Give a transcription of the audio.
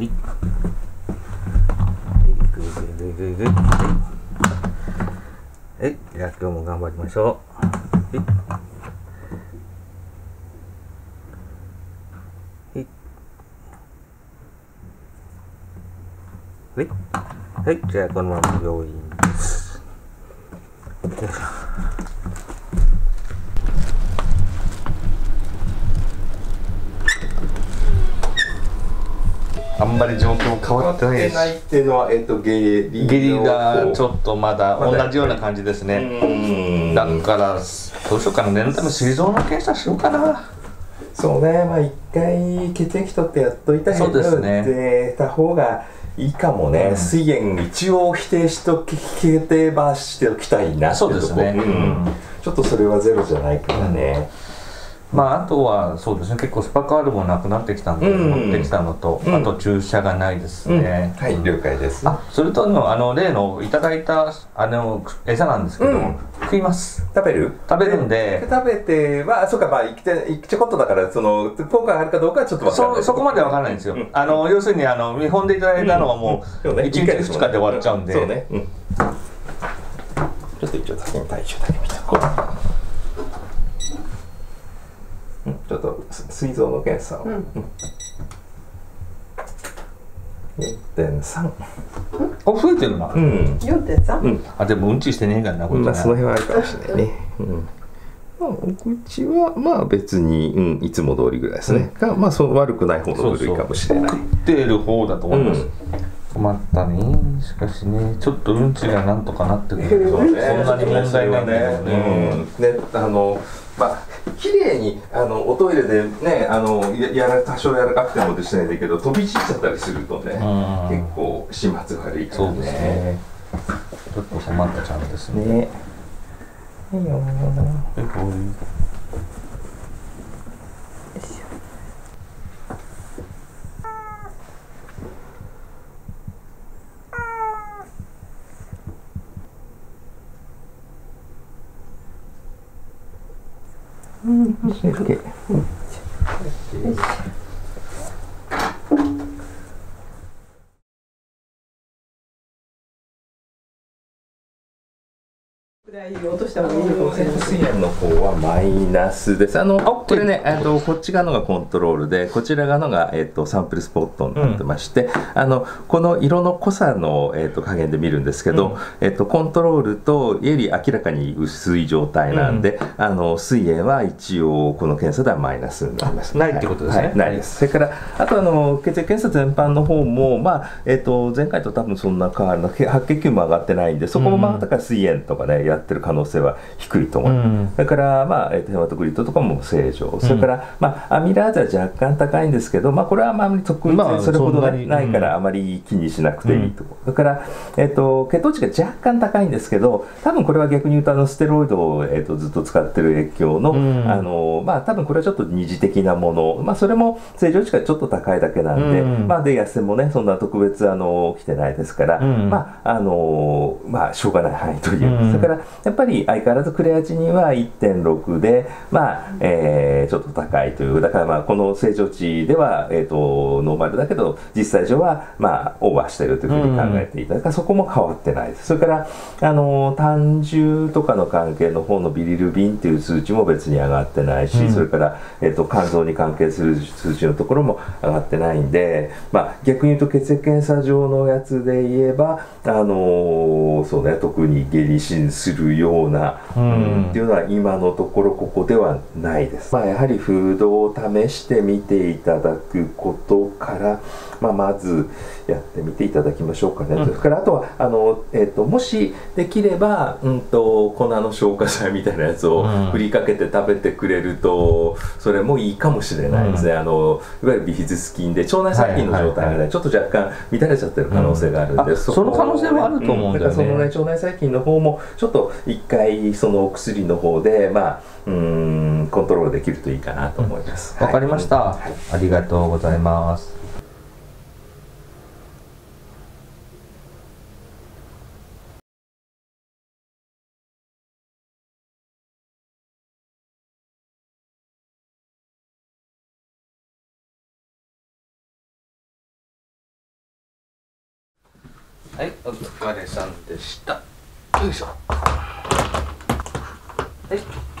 はいぐぐぐぐぐ、はいはい、じゃあ今日も頑張りましょう。はいはいはい、じゃあこのまま病院です。よいしょ。あんまり状況変わってないです。変わってないっていうのは、下痢がちょっとまだ同じような感じですね。だからどうしようかな、念のため膵臓の検査しようかな。そうね、まあ一回血液取ってやっといた方がいいかもね。膵炎一応否定しとけてばしておきたいなっていうとこ、ちょっとそれはゼロじゃないからね。まあ、あとはそうですね、結構スパカールもなくなってきたんで持ってきたのと、あと注射がないですね。はい、了解です。あ、それとの例のいただいた餌なんですけど、食います。食べるんで、食べてはそうか、まあちょこっとだから効果があるかどうかはちょっと分からない、そこまで分からないんですよ。要するに見本でいただいたのはもう1日2日で終わっちゃうんで、そうね、ちょっと一応先に体重だけ見ておこう。ちょっと膵臓の検査を 4.3 あ、増えてるな。 4.3。 あ、でもうんちしてねえからな、これは。その辺はあるかもしれないね。まあお口はまあ別にいつも通りぐらいですね。まあそう悪くない方の部類かもしれない。食ってる方だと思います。困ったね。しかしね、ちょっとうんちがなんとかなってくるとそんなに問題ないんだよね。まあ綺麗におトイレでね、多少やらかくてもでしないんだけど、飛び散っちゃったりするとね、結構始末悪いからね。そうですね、ちょっと困ったちゃんですね。いいよ、落とした方がいいのかもしれない。膵炎の方はマイナスです。これね、こっち側のがコントロールで、こちら側のがサンプルスポットになってまして、この色の濃さの加減で見るんですけど、コントロールとより明らかに薄い状態なんで、膵炎は一応この検査ではマイナスになります。ないってことですね。ないです。それからあと血液検査全般の方も、まあ前回と多分そんな変わらない、白血球も上がってないんで、そこもまあだから膵炎とかねやってる可能性は低いと思います。だからまあヘマトクリットとかも正常。それからまあアミラーゼは若干高いんですけど、まあこれはまああまり特にそれほどないからあまり気にしなくていいと。だから血糖値が若干高いんですけど、多分これは逆に言うとステロイドをずっと使ってる影響のまあ多分これはちょっと二次的なもの、まあそれも正常値がちょっと高いだけなんで、まあで痩せもねそんな特別来てないですから、まあまあしょうがない範囲という。それからやっぱり相変わらずクレアチニンは 1.6 で、まあちょっと高いという、だからまあこの正常値ではノーマルだけど、実際上はまあオーバーしているというふうに考えていただから、そこも変わってないです。それから胆汁とかの関係の方のビリルビンという数値も別に上がってないし、それから肝臓に関係する数値のところも上がってないんで、まあ逆に言うと血液検査上のやつで言えばそうね、特に下痢するようなっていうのは今のところここではないです。まあやはりフードを試してみていただくことから、まあ、まずやってみていただきましょうかね。それからあとはもしできれば粉の消化剤みたいなやつを振りかけて食べてくれるとそれもいいかもしれないですね。いわゆるビフィズス菌で腸内細菌の状態がねちょっと若干乱れちゃってる可能性があるんで、その可能性もあると思うんだよね。だからそのね腸内細菌の方もちょっと一回そのお薬の方でまあコントロールできるといいかなと思います。わかりました。はい、ありがとうございます。はい、お疲れさんでした。よいしょ。はい。